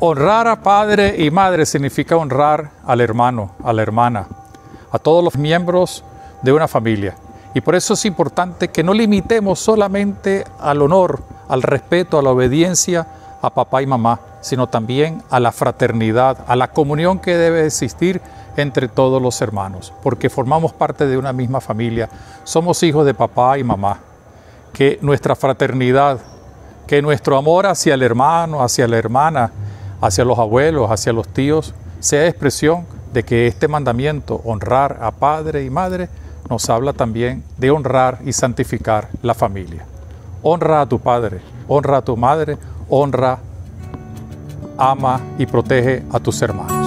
Honrar a padre y madre significa honrar al hermano, a la hermana, a todos los miembros de una familia. Y por eso es importante que no limitemos solamente al honor, al respeto, a la obediencia a papá y mamá, sino también a la fraternidad, a la comunión que debe existir entre todos los hermanos, porque formamos parte de una misma familia. Somos hijos de papá y mamá. Que nuestra fraternidad, que nuestro amor hacia el hermano, hacia la hermana, hacia los abuelos, hacia los tíos, sea expresión de que este mandamiento, honrar a padre y madre, nos habla también de honrar y santificar la familia. Honra a tu padre, honra a tu madre, honra, ama y protege a tus hermanos.